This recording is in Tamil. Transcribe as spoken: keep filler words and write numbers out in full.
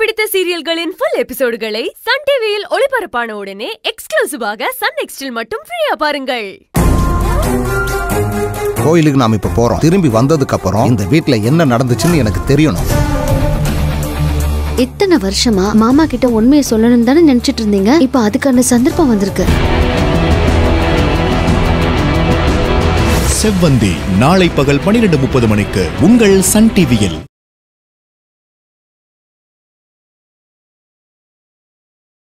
பிடித்த சீரியல்களின் full எபிசோடுகளை சன் டிவியில் ஒளிபரப்பான உடனே எக்ஸ்க்ளூசிவாக சன் நெக்ஸ்டில் மட்டும் ஃப்ரீயா பாருங்கள். கோயிலுக்கு நாம இப்ப போறோம். திரும்பி வந்ததுக்கு அப்புறம் இந்த வீட்ல என்ன நடந்துச்சுன்னு எனக்கு தெரியணும். इतने वर्षा माँ मामा किटा उनमें सोलनन दाने नंचित रंदिंगा इप्पा अधिकारने संदर्भ वंदर कर सेवंदी नाले पगल पनीर डबुपद मणिक्क उंगल सन टीवीएल.